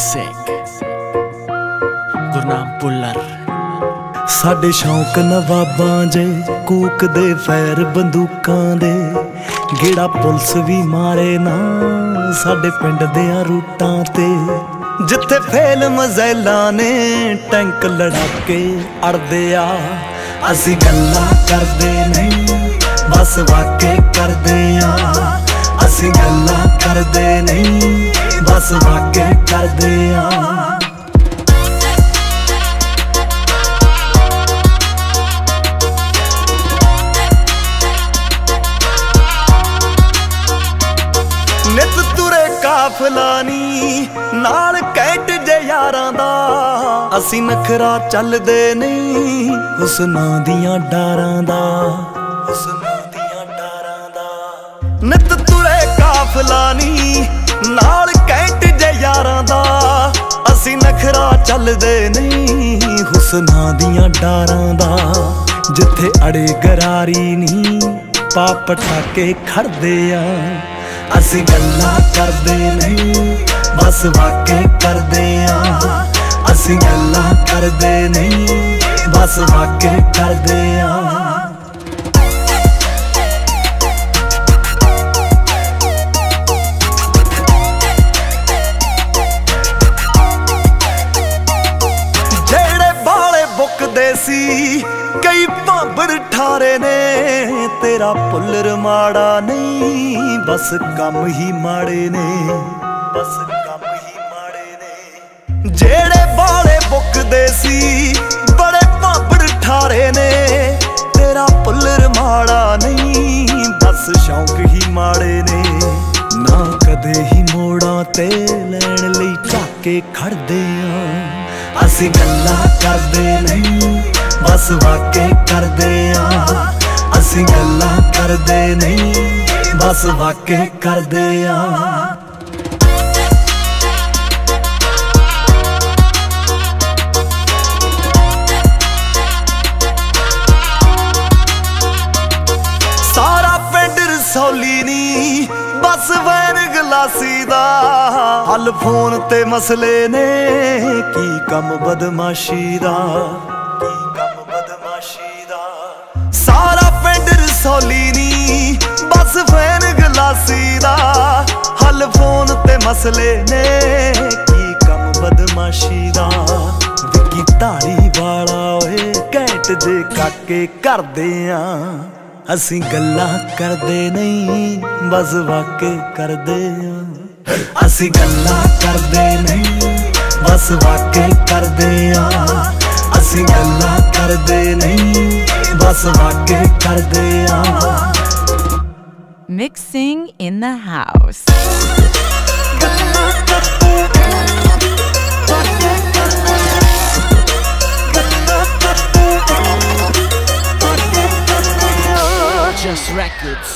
सेक Gurnam puller साडे शौक नवाबां जे कूक दे फैर बंदूकां दे गेड़ा पुलिस भी मारे ना साडे पिंड दे रूटां ते जिथे फेल मजैलां ने टैंक लड़ाके अड़दे आ असी गल्लां करदे नहीं बस वाके करदे आ असी गल्लां करदे नहीं बस वाके करदे आ। फलानी नाल कैट जे यारां दा असी नखरा चलदे नहीं हुसना दियां डारां दा नित तुरे काफलानी नाल कैट जे यारां दा असी नखरा चलदे नहीं हुसना दियां डारां दा जिथे अड़े गरारी नी पाप ठाके खड़दे आ असी गल्लां करदे नहीं बस वाके करदे आ असी गल्लां करदे नहीं बस वाके करदे आ। कई भांबड़ ठारे ने तेरा पुलर माड़ा नहीं बस कम ही माड़े ने जेड़े बाले बुकदे सी बड़े भांबड़ ठारे ने तेरा पुलर माड़ा नहीं बस शौक ही माड़े ने ना कदे ही मोड़ा ते लैण लई झाके खड़दे आ असी गल्लां करदे नहीं बस वाके करदे आ असी गल्लां करदे नहीं बस वाके करदे आ। बस वैन गलासी दा हल फोन ते मसले ने की कम बदमाशी दा सारा पिंड रसौली नी बस वैन गलासी दा हल फोन ते मसले ने की कम बदमाशी दा विकी ताड़ी वाला ओए कैट जे काके करदे आ असी गल्लां करदे नहीं बस वाके करदे आ असी गल्लां करदे नहीं बस वाके करदे आ असी गल्लां करदे नहीं बस वाके करदे आ। Mixing in the house Just Records.